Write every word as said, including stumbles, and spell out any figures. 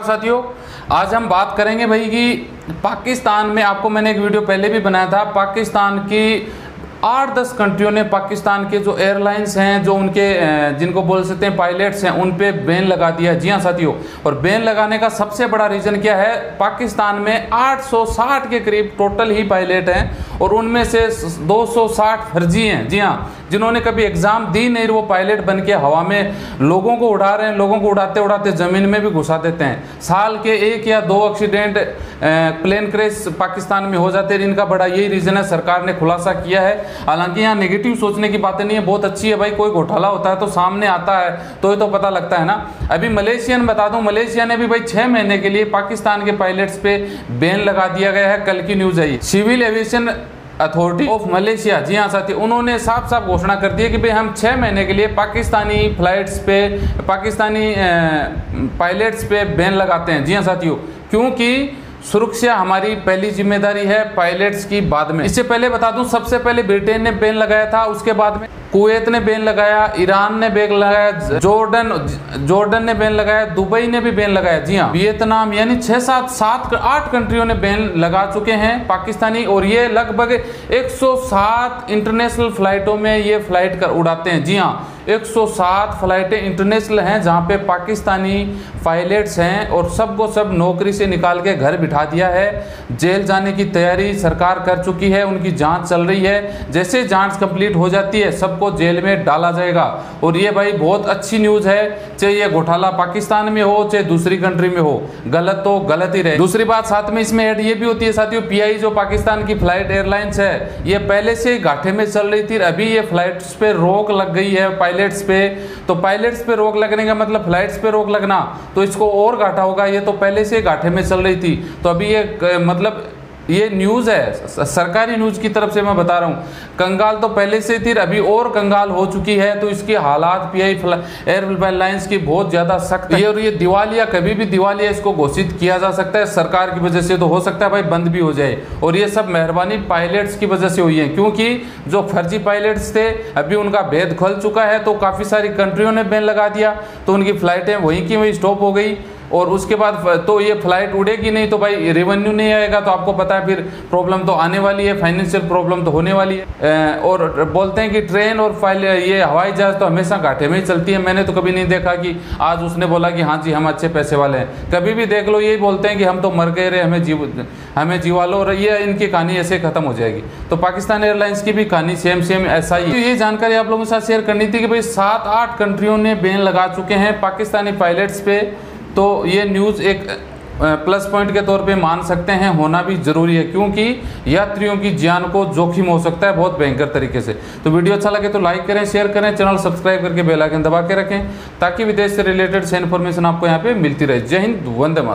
साथियों, आज हम बात करेंगे भाई कि पाकिस्तान में, आपको मैंने एक वीडियो पहले भी बनाया था, पाकिस्तान की आठ दस कंट्रियों ने पाकिस्तान के जो एयरलाइंस हैं, जो उनके जिनको बोल सकते हैं पायलट्स हैं, उन पे बैन लगा दिया। जी हां साथियों, और बैन लगाने का सबसे बड़ा रीज़न क्या है, पाकिस्तान में आठ सौ साठ के करीब टोटल ही पायलट हैं और उनमें से दो सौ साठ फर्जी हैं। जी हां, जिन्होंने कभी एग्ज़ाम दी नहीं, वो पायलट बन के हवा में लोगों को उड़ा रहे हैं, लोगों को उड़ाते उड़ाते ज़मीन में भी घुसा देते हैं। साल के एक या दो एक्सीडेंट प्लेन क्रैश पाकिस्तान में हो जाते हैं, इनका बड़ा यही रीज़न है। सरकार ने खुलासा किया है, हालांकि यहाँ नेगेटिव सोचने की बातें नहीं है, बहुत अच्छी है भाई। कोई घोटाला होता है तो सामने आता है तो ये तो पता लगता है ना। अभी मलेशियन बता दूं, मलेशिया ने भी भाई छह महीने के लिए पाकिस्तान के पायलट्स पे बैन लगा दिया गया है। कल की न्यूज आई, civil aviation authority of Malaysia, जी हाँ साथी, उन्होंने साफ साफ घोषणा कर दी है कि भाई हम छः महीने के लिए पाकिस्तानी फ्लाइट्स पे, पाकिस्तानी पायलट्स पे बैन लगाते हैं। जी हाँ साथियों, क्योंकि सुरक्षा हमारी पहली जिम्मेदारी है, पायलट्स की बाद में। इससे पहले बता दूं, सबसे पहले ब्रिटेन ने बैन लगाया था, उसके बाद में कुवैत ने बैन लगाया, ईरान ने बैन लगाया, जॉर्डन जॉर्डन ने बैन लगाया, दुबई ने भी बैन लगाया। जी हाँ, वियतनाम, यानी छः सात सात आठ कंट्रियों ने बैन लगा चुके हैं पाकिस्तानी। और ये लगभग एक सौ सात इंटरनेशनल फ्लाइटों में ये फ्लाइट कर उड़ाते हैं। जी हाँ, एक सौ सात फ्लाइटें इंटरनेशनल हैं जहाँ पे पाकिस्तानी पायलट्स हैं, और सबको सब नौकरी से निकाल के घर बिठा दिया है। जेल जाने की तैयारी सरकार कर चुकी है, उनकी जांच चल रही है, जैसे जांच कंप्लीट हो जाती है सबको जेल में डाला जाएगा। और ये भाई बहुत अच्छी न्यूज़ है, चाहे ये घोटाला पाकिस्तान में हो चाहे दूसरी कंट्री में हो, गलत तो गलत ही रहे। दूसरी बात साथ में इसमें ऐड ये भी होती है साथियों, पी आई जो पाकिस्तान की फ्लाइट एयरलाइंस है, ये पहले से घाटे में चल रही थी, अभी ये फ्लाइट्स पर रोक लग गई है, पायलट्स पे। तो पायलट्स पे रोक लगने का मतलब फ्लाइट्स पे रोक लगना, तो इसको और घाटा होगा। ये तो पहले से घाटे में चल रही थी, तो अभी ये मतलब ये न्यूज़ है सरकारी न्यूज़ की तरफ से, मैं बता रहा हूँ। कंगाल तो पहले से थी, अभी और कंगाल हो चुकी है, तो इसकी हालात पी आई एयरलाइंस की बहुत ज़्यादा सख्त है। और ये दिवालिया, कभी भी दिवालिया इसको घोषित किया जा सकता है सरकार की वजह से, तो हो सकता है भाई बंद भी हो जाए। और ये सब मेहरबानी पायलट्स की वजह से हुई है, क्योंकि जो फर्जी पायलट्स थे अभी उनका भेद खुल चुका है, तो काफ़ी सारी कंट्रियों ने बैन लगा दिया, तो उनकी फ़्लाइटें वहीं की वहीं स्टॉप हो गई। और उसके बाद तो ये फ्लाइट उड़ेगी नहीं, तो भाई रेवेन्यू नहीं आएगा, तो आपको पता है फिर प्रॉब्लम तो आने वाली है, फाइनेंशियल प्रॉब्लम तो होने वाली है। और बोलते हैं कि ट्रेन और फाइल ये हवाई जहाज़ तो हमेशा घाटे में ही चलती है, मैंने तो कभी नहीं देखा कि आज उसने बोला कि हाँ जी हम अच्छे पैसे वाले हैं। कभी भी देख लो यही बोलते हैं कि हम तो मर गए रे, हमें जीव हमें जीवा लो, और ये इनकी कहानी ऐसे ख़त्म हो जाएगी। तो पाकिस्तान एयरलाइंस की भी कहानी सेम सेम ऐसा ही। तो ये जानकारी आप लोगों के साथ शेयर करनी थी कि भाई सात आठ कंट्रियों ने बैन लगा चुके हैं पाकिस्तानी पायलट्स पे, तो ये न्यूज़ एक प्लस पॉइंट के तौर पे मान सकते हैं, होना भी ज़रूरी है, क्योंकि यात्रियों की जान को जोखिम हो सकता है बहुत भयंकर तरीके से। तो वीडियो अच्छा लगे तो लाइक करें, शेयर करें, चैनल सब्सक्राइब करके बेल आइकन दबा के रखें, ताकि विदेश से रिलेटेड से इन्फॉर्मेशन आपको यहाँ पे मिलती रहे। जय हिंद, वंदे मातरम।